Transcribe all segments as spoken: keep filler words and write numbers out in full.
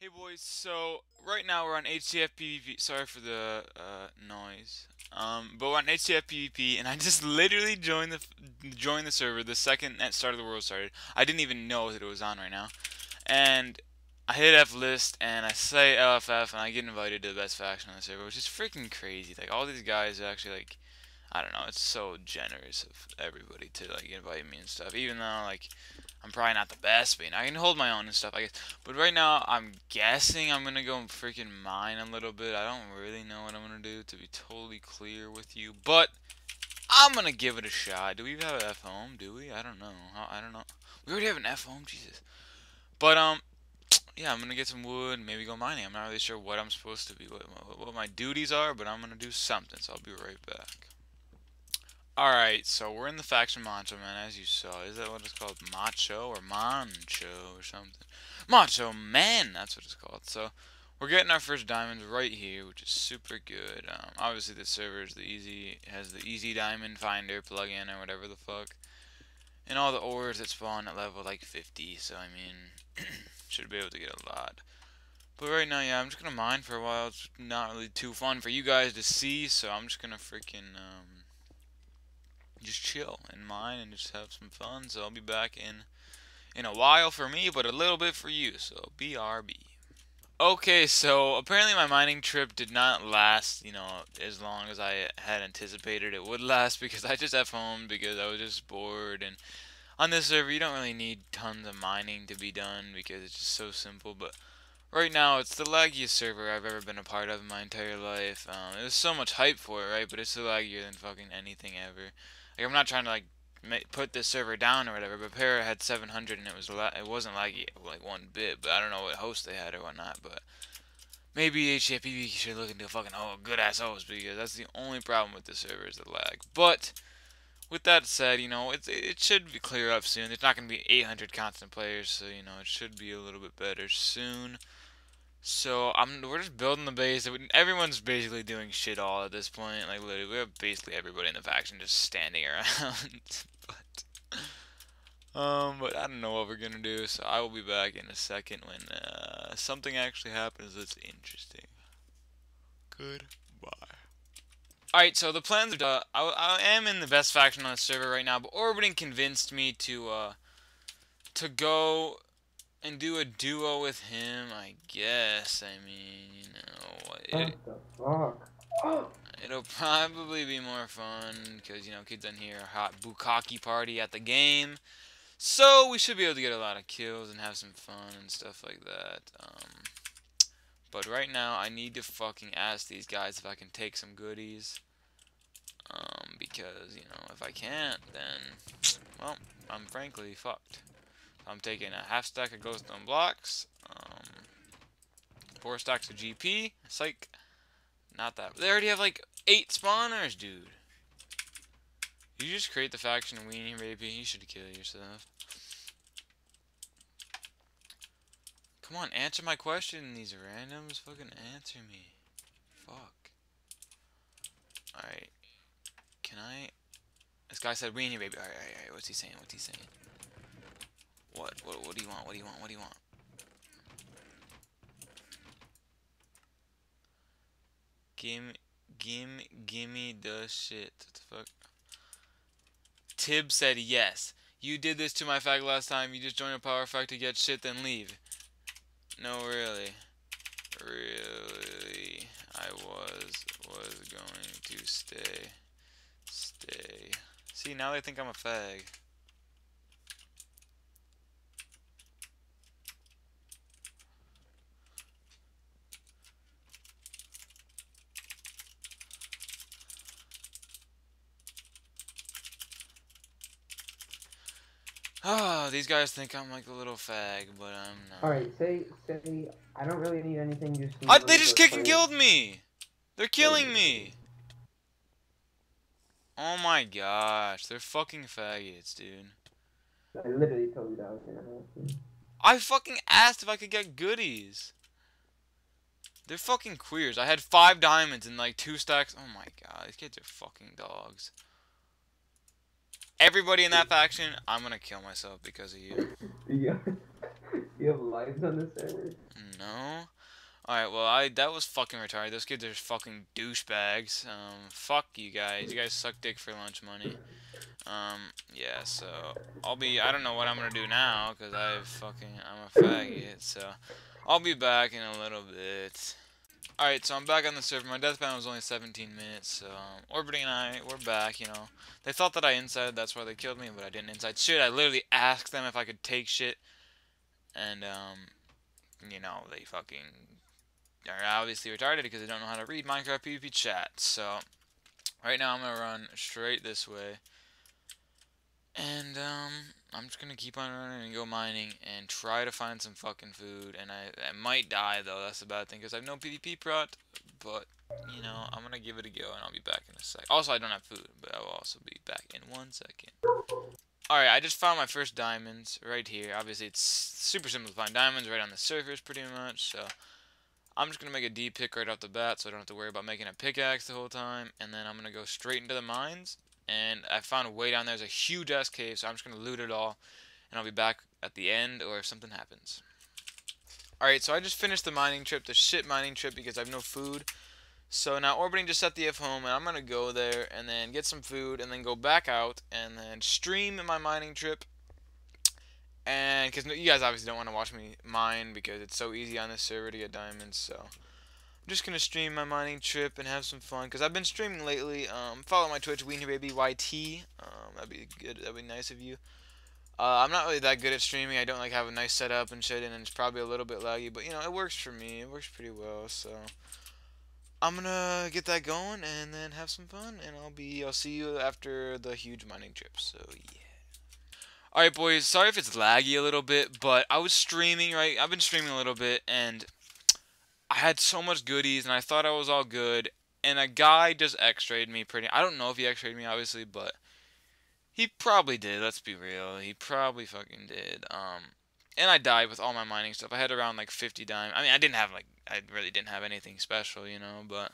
Hey boys, so right now we're on H T F PvP. Sorry for the uh, noise. Um, but we're on H T F PvP, and I just literally joined the joined the server the second that Start of the World started. I didn't even know that it was on right now. And I hit F list, and I say L F F, and I get invited to the best faction on the server, which is freaking crazy. Like all these guys are actually like, I don't know. It's so generous of everybody to like invite me and stuff, even though like. I'm probably not the best, but you know, I can hold my own and stuff, I guess. But right now, I'm guessing I'm going to go and freaking mine a little bit. I don't really know what I'm going to do, to be totally clear with you. But I'm going to give it a shot. Do we even have an F home? Do we? I don't know. I don't know. We already have an F home? Jesus. But, um, yeah, I'm going to get some wood and maybe go mining. I'm not really sure what I'm supposed to be, what, what my duties are, but I'm going to do something. So I'll be right back. Alright, so we're in the faction Macho Man, as you saw. Is that what it's called? Macho or Mancho or something? Macho Man! That's what it's called. So, we're getting our first diamonds right here, which is super good. Um, obviously, the server is the easy, has the easy diamond finder plugin or whatever the fuck. And all the ores that spawn at level like fifty, so I mean, should be able to get a lot. But right now, yeah, I'm just gonna mine for a while. It's not really too fun for you guys to see, so I'm just gonna freaking, um... just chill and mine and just have some fun. So I'll be back in in a while for me, but a little bit for you, so B R B. Okay, so apparently my mining trip did not last, you know, as long as I had anticipated it would last, because I just F homed because I was just bored. And on this server you don't really need tons of mining to be done because it's just so simple. But right now, it's the laggiest server I've ever been a part of in my entire life. Um, there's so much hype for it, right? But it's so laggier than fucking anything ever. Like, I'm not trying to, like, make, put this server down or whatever, but Para had seven hundred and it, was la it wasn't laggy, like, one bit. But I don't know what host they had or whatnot, but maybe H T F P V P should look into a fucking oh, good-ass host, because that's the only problem with this server is the lag. But with that said, you know, it, it should be clear up soon. There's not going to be eight hundred constant players, so, you know, it should be a little bit better soon. So, I'm, we're just building the base. Everyone's basically doing shit all at this point. Like, literally, we have basically everybody in the faction just standing around. but, um, but I don't know what we're going to do, so I will be back in a second when uh, something actually happens that's interesting. Goodbye. Alright, so the plans are done. I, I am in the best faction on the server right now, but Orbiting convinced me to, uh, to go and do a duo with him, I guess. I mean, you know, it, what the fuck? It'll probably be more fun, because, you know, kids on here are hot bukkake party at the game, so we should be able to get a lot of kills and have some fun and stuff like that. Um... But right now, I need to fucking ask these guys if I can take some goodies. Um, because, you know, if I can't, then, well, I'm frankly fucked. I'm taking a half stack of glowstone blocks, um, four stacks of G P. It's like, not that. They already have like eight spawners, dude. You just create the faction Weenie Baby. You should kill yourself. Come on, answer my question. These randoms fucking answer me. Fuck. Alright. Can I... This guy said, Weenie Baby. Alright, alright, alright. What's he saying? What's he saying? What? What? What do you want? What do you want? What do you want? Gimme... Gimme... Gimme the shit. What the fuck? Tib said yes. You did this to my fag last time. You just joined a power fag to get shit, then leave. No, really, really, I was, was going to stay, stay. See, now they think I'm a fag. Oh, these guys think I'm like a little fag, but I'm not. Alright, say, say, I don't really need anything. Just I, they just kicked and killed me! They're killing me! Oh my gosh, they're fucking faggots, dude. I literally told you that I was gonna ask you. I fucking asked if I could get goodies. They're fucking queers. I had five diamonds and like two stacks. Oh my god, these kids are fucking dogs. Everybody in that faction, I'm gonna kill myself because of you. You have lives on the server? Mm. no. Alright, well, I that was fucking retarded. Those kids are fucking douchebags. Um, fuck you guys. You guys suck dick for lunch money. Um, yeah, so I'll be, I don't know what I'm gonna do now, because I fucking, I'm a faggot, so I'll be back in a little bit. Alright, so I'm back on the server. My death ban was only seventeen minutes, so um, Orbiting and I, we're back, you know. They thought that I insided, that's why they killed me, but I didn't inside shit. I literally asked them if I could take shit, and, um, you know, they fucking are obviously retarded because they don't know how to read Minecraft PvP chat. So, right now I'm going to run straight this way, and, um... I'm just gonna keep on running and go mining and try to find some fucking food. And I, I might die though. That's the bad thing because I have no PvP prot. But you know, I'm gonna give it a go and I'll be back in a sec. Also, I don't have food, but I will also be back in one second. All right, I just found my first diamonds right here. Obviously, it's super simple to find diamonds right on the surface, pretty much. So I'm just gonna make a D pick right off the bat, so I don't have to worry about making a pickaxe the whole time. And then I'm gonna go straight into the mines. And I found way down there's a huge ass cave, so I'm just gonna loot it all, and I'll be back at the end or if something happens. Alright, so I just finished the mining trip, the shit mining trip, because I have no food. So now Orbiting just set the F home, and I'm gonna go there and then get some food and then go back out and then stream in my mining trip. And because you guys obviously don't want to watch me mine because it's so easy on this server to get diamonds, so I'm just gonna stream my mining trip and have some fun because I've been streaming lately. Um, follow my Twitch, Weenie Baby Y T. Um, that'd be good. That'd be nice of you. Uh, I'm not really that good at streaming. I don't like have a nice setup and shit, and it's probably a little bit laggy, but you know it works for me. It works pretty well. So I'm gonna get that going and then have some fun, and I'll be. I'll see you after the huge mining trip. So yeah. All right, boys. Sorry if it's laggy a little bit, but I was streaming right. I've been streaming a little bit and I had so much goodies, and I thought I was all good, and a guy just x-rayed me pretty... I don't know if he x-rayed me, obviously, but he probably did, let's be real. He probably fucking did. Um, and I died with all my mining stuff. I had around, like, fifty diamonds. I mean, I didn't have, like... I really didn't have anything special, you know, but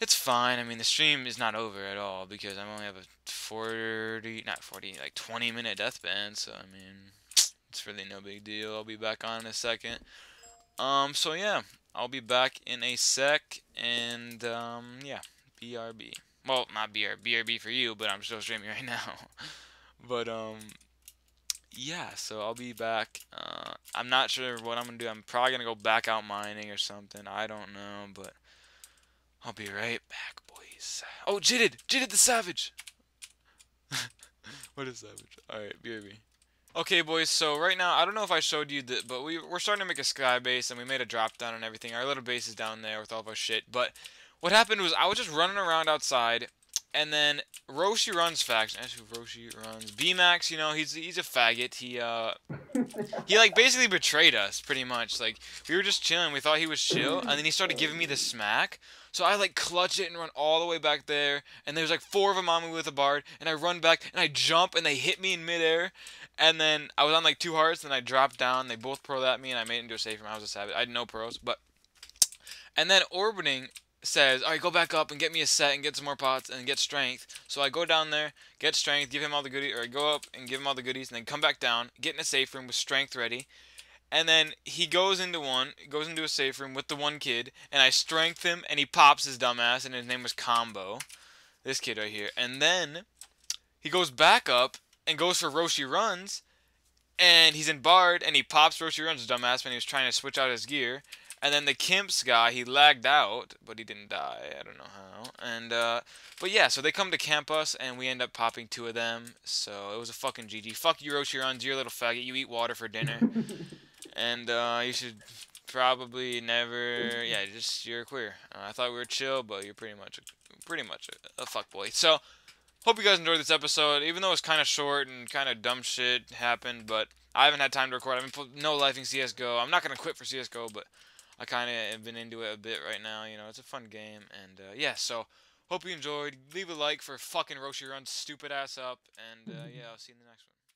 it's fine. I mean, the stream is not over at all, because I only have a forty... Not forty, like, twenty-minute death ban, so, I mean, it's really no big deal. I'll be back on in a second. Um, so, yeah. I'll be back in a sec, and, um, yeah, B R B. Well, not B R B, B R B for you, but I'm still streaming right now. But, um, yeah, so I'll be back. Uh, I'm not sure what I'm going to do. I'm probably going to go back out mining or something. I don't know, but I'll be right back, boys. Oh, Jitted! Jitted the Savage! What is Savage? Alright, B R B. Okay, boys, so right now, I don't know if I showed you that, but we, we're starting to make a sky base, and we made a drop down and everything. Our little base is down there with all of our shit, but what happened was I was just running around outside, and then Roshi Runs faction, that's who Roshi Runs, B Max, you know, he's he's a faggot, he, uh, he, like, basically betrayed us, pretty much, like, we were just chilling, we thought he was chill, and then he started giving me the smack, so I, like, clutch it and run all the way back there, and there's, like, four of them on me with a bard, and I run back, and I jump, and they hit me in midair. And then I was on like two hearts, and I dropped down. They both pro at me, and I made it into a safe room. I was a savage. I had no pros, but. And then Orbiting says, "All right, go back up and get me a set and get some more pots and get strength." So I go down there, get strength, give him all the goodies, or I go up and give him all the goodies, and then come back down, get in a safe room with strength ready. And then he goes into one, goes into a safe room with the one kid, and I strength him, and he pops his dumbass, and his name was Combo, this kid right here. And then he goes back up. And goes for Roshi Runs, and he's in Bard, and he pops Roshi Runs, dumbass, when he was trying to switch out his gear. And then the Kimps guy, he lagged out, but he didn't die. I don't know how. And uh, but yeah, so they come to camp us, and we end up popping two of them. So it was a fucking G G. Fuck you, Roshi Runs. You're a little faggot. You eat water for dinner, and uh, you should probably never. Yeah, just you're queer. Uh, I thought we were chill, but you're pretty much, a, pretty much a, a fuckboy. So. Hope you guys enjoyed this episode, even though it's kind of short and kind of dumb shit happened, but I haven't had time to record. I've been no life in C S G O. I'm not going to quit for C S G O, but I kind of have been into it a bit right now. You know, it's a fun game, and uh, yeah, so hope you enjoyed. Leave a like for fucking Roshi Run's stupid ass up, and uh, yeah, I'll see you in the next one.